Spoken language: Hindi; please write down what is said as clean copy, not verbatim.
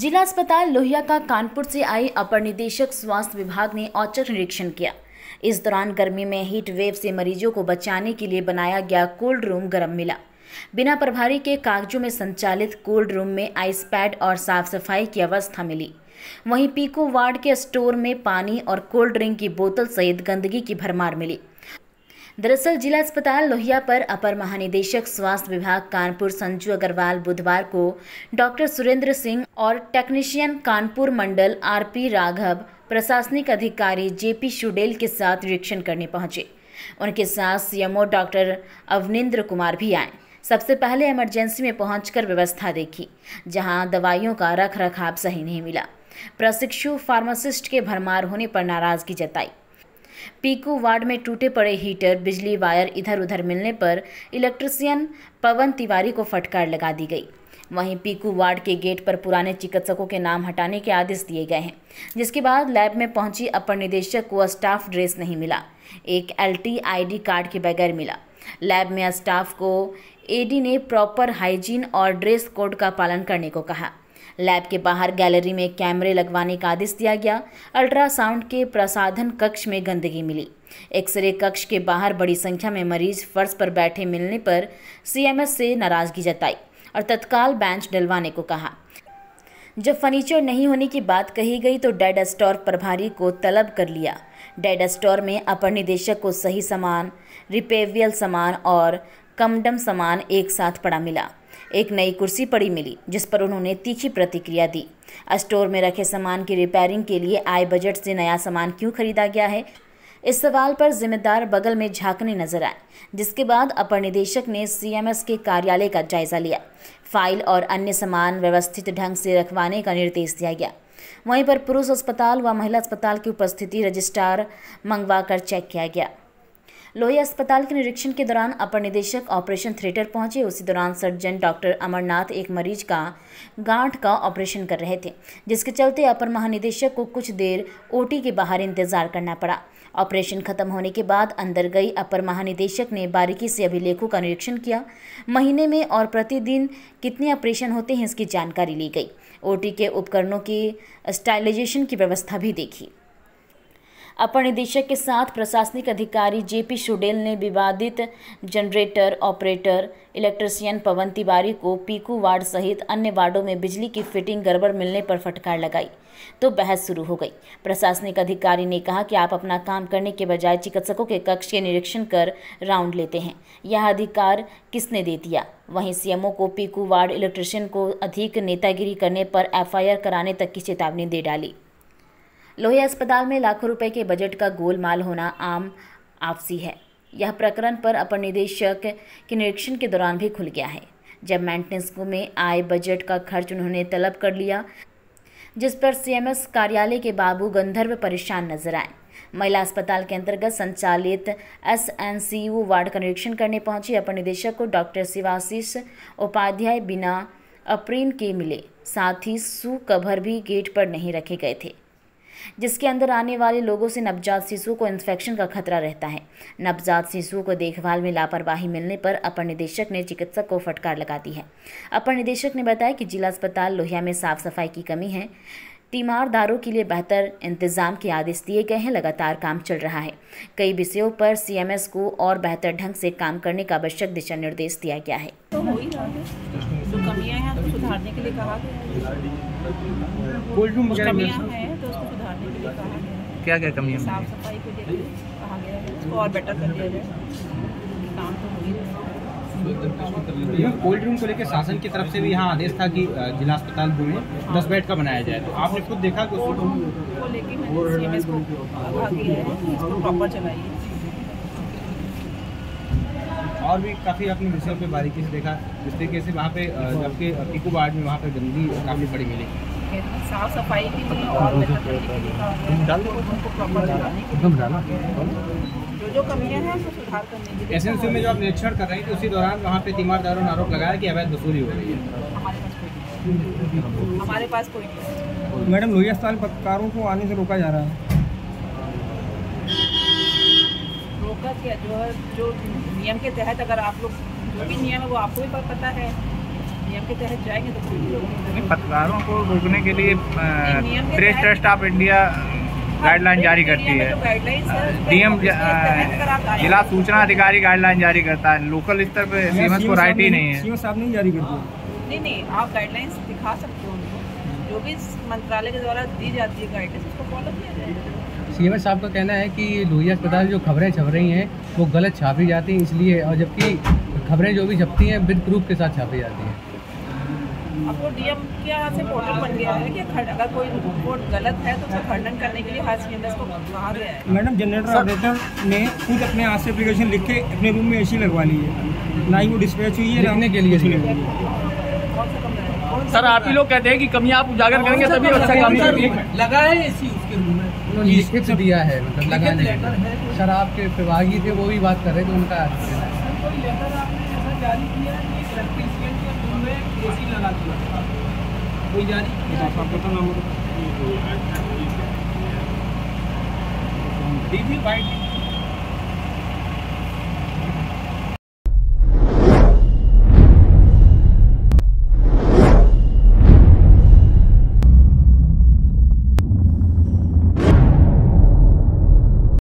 जिला अस्पताल लोहिया का कानपुर से आए अपर निदेशक स्वास्थ्य विभाग ने औचक निरीक्षण किया। इस दौरान गर्मी में हीट वेव से मरीजों को बचाने के लिए बनाया गया कोल्ड रूम गर्म मिला। बिना प्रभारी के कागजों में संचालित कोल्ड रूम में आइस पैड और साफ सफाई की व्यवस्था मिली। वहीं पीको वार्ड के स्टोर में पानी और कोल्ड ड्रिंक की बोतल सहित गंदगी की भरमार मिली। दरअसल जिला अस्पताल लोहिया पर अपर महानिदेशक स्वास्थ्य विभाग कानपुर संजू अग्रवाल बुधवार को डॉक्टर सुरेंद्र सिंह और टेक्नीशियन कानपुर मंडल आरपी राघव प्रशासनिक अधिकारी जेपी शुडेल के साथ निरीक्षण करने पहुंचे। उनके साथ सीएमओ डॉक्टर अवनिंद्र कुमार भी आए। सबसे पहले इमरजेंसी में पहुंचकर व्यवस्था देखी, जहां दवाइयों का रखरखाव सही नहीं मिला। प्रशिक्षु फार्मासिस्ट के भरमार होने पर नाराजगी जताई। पीकू वार्ड में टूटे पड़े हीटर, बिजली वायर इधर उधर मिलने पर इलेक्ट्रिशियन पवन तिवारी को फटकार लगा दी गई। वहीं पीकू वार्ड के गेट पर पुराने चिकित्सकों के नाम हटाने के आदेश दिए गए हैं, जिसके बाद लैब में पहुंची अपर निदेशक को स्टाफ ड्रेस नहीं मिला, एक LT ID कार्ड के बगैर मिला। लैब में स्टाफ को AD ने प्रॉपर हाइजीन और ड्रेस कोड का पालन करने को कहा। लैब के बाहर गैलरी में कैमरे लगवाने का आदेश दिया गया। अल्ट्रासाउंड के प्रसाधन कक्ष में गंदगी मिली। एक्सरे कक्ष के बाहर बड़ी संख्या में मरीज फर्श पर बैठे मिलने पर CMS से नाराजगी जताई और तत्काल बेंच डलवाने को कहा। जब फर्नीचर नहीं होने की बात कही गई तो डेड स्टोर प्रभारी को तलब कर लिया। डेड स्टोर में अपर निदेशक को सही सामान, रिपेवियल सामान और कमडम सामान एक साथ पड़ा मिला। एक नई कुर्सी पड़ी मिली, जिस पर उन्होंने तीखी प्रतिक्रिया दी। स्टोर में रखे सामान की रिपेयरिंग के लिए आए बजट से नया सामान क्यों खरीदा गया है, इस सवाल पर जिम्मेदार बगल में झांकने नजर आए। जिसके बाद अपर निदेशक ने CMS के कार्यालय का जायजा लिया। फाइल और अन्य सामान व्यवस्थित ढंग से रखवाने का निर्देश दिया गया। वहीं पर पुरुष अस्पताल व महिला अस्पताल की उपस्थिति रजिस्ट्रार मंगवा कर चेक किया गया। लोहिया अस्पताल के निरीक्षण के दौरान अपर निदेशक ऑपरेशन थिएटर पहुंचे। उसी दौरान सर्जन डॉक्टर अमरनाथ एक मरीज का गांठ का ऑपरेशन कर रहे थे, जिसके चलते अपर महानिदेशक को कुछ देर OT के बाहर इंतजार करना पड़ा। ऑपरेशन खत्म होने के बाद अंदर गई अपर महानिदेशक ने बारीकी से अभिलेखों का निरीक्षण किया। महीने में और प्रतिदिन कितने ऑपरेशन होते हैं, इसकी जानकारी ली गई। OT के उपकरणों की स्टाइलाइजेशन की व्यवस्था भी देखी। अपर निदेशक के साथ प्रशासनिक अधिकारी जेपी शुडेल ने विवादित generator operator electrician Pawan Tiwari को पीकू वार्ड सहित अन्य वार्डों में बिजली की फिटिंग गड़बड़ मिलने पर फटकार लगाई तो बहस शुरू हो गई। प्रशासनिक अधिकारी ने कहा कि आप अपना काम करने के बजाय चिकित्सकों के कक्ष के निरीक्षण कर राउंड लेते हैं, यह अधिकार किसने दे दिया। वहीं CMO को पीकू वार्ड इलेक्ट्रिशियन को अधिक नेतागिरी करने पर FIR कराने तक की चेतावनी दे डाली। लोहिया अस्पताल में लाखों रुपए के बजट का गोलमाल होना आम आपसी है। यह प्रकरण पर अपर निदेशक के निरीक्षण के दौरान भी खुल गया है, जब मेंटेनेंस में आए बजट का खर्च उन्होंने तलब कर लिया, जिस पर CMS कार्यालय के बाबू गंधर्व परेशान नजर आए। महिला अस्पताल के अंतर्गत संचालित SNCU वार्ड का निरीक्षण करने पहुंची अपर निदेशक को डॉक्टर शिवाशिष उपाध्याय बिना अप्रीन के मिले। साथ ही शू कवर भी गेट पर नहीं रखे गए थे, जिसके अंदर आने वाले लोगों से नवजात शिशुओं को इन्फेक्शन का खतरा रहता है। नवजात शिशुओं को देखभाल में लापरवाही मिलने पर अपर निदेशक ने चिकित्सक को फटकार लगा दी है। अपर निदेशक ने बताया कि जिला अस्पताल लोहिया में साफ सफाई की कमी है, तीमारदारों के लिए बेहतर इंतजाम के आदेश दिए गए हैं, लगातार काम चल रहा है। कई विषयों पर CMS को और बेहतर ढंग से काम करने का आवश्यक दिशा निर्देश दिया गया है। क्या क्या कमी है, साफ सफाई को लेकर कहा गया है, इसको और बेटर कर दिया जाए, काम तो हो ही रहा है। कोल्ड रूम को लेकर शासन की तरफ से भी यहाँ आदेश था कि जिला अस्पताल में 10 बेड का बनाया जाए, तो आपने खुद देखा कि कोल्ड रूम को लेकर मैंने इसको कहा गया है कि इसको प्रॉपर चलाइए। और भी काफ़ी आपने विषयों पर बारीकी से देखा, जिस तरीके से वहाँ पे जबकि पीकू वार्ड में वहाँ पर गंदगी काफ़ी बड़ी मिली, साफ सफाई के लिए और बेहतर तरीके से काम को प्रॉपर चलाने के लिए जो जो कमियां हैं उसको सुधार करने के लिए। SNCU में जो आप निरीक्षण कर रहे हैं, उसी दौरान वहां पे तीमारदारों ने आरोप लगाया कि अवैध वसूली हो रही है। हमारे पास कोई नहीं। मैडम, लोहिया अस्पताल पत्रकारों को आने से रोका जा रहा है, रोका क्या, जो नियम के तहत अगर आप लोग जो भी नियम है वो आपको भी पता है, नियम के तहत जाएंगे तो पत्रकारों को रोकने के लिए Press Trust of India guideline जारी करती है। डीएम जिला सूचना अधिकारी गाइडलाइन जारी करता है। लोकल स्तर पर सीएम को राइट ही नहीं है। सीएम साहब नहीं जारी करते हैं। नहीं नहीं, आप गाइडलाइंस दिखा सकते हो। जो भी मंत्रालय के द्वारा दी जाती है गाइडलाइंस उसको फॉलो किया जाएगा। सीएम साहब का कहना है कि लोहिया अस्पताल जो खबरें छप रही हैं वो गलत छापी जाती हैं इसलिए, और जबकि खबरें जो भी छपती हैं विद प्रूफ के साथ छापी जाती हैं। अब वो डीएम के यहाँ से पोर्टल बन गया है कि अगर कोई रिपोर्ट गलत है तो उसका खंडन करने के लिए हाई स्कूल को कहा गया है। मैडम, जनरेटर ऑपरेटर ने खुद अपने हाथ से एप्लीकेशन लिख के अपने रूम में एसी लगवा ली है, ना ही वो डिस्पैच हुई है रहने के लिए। सर, आप ही लोग कहते हैं कि कमी आप उजागर करेंगे तभी अच्छा काम लगा है। एसी उसके रूम में लिखित दिया है, मतलब लगाने। सर, आपके विभागीय थे वो भी बात कर रहे थे, उनका जारी किया एसी लगा दिया कोई जारी किया।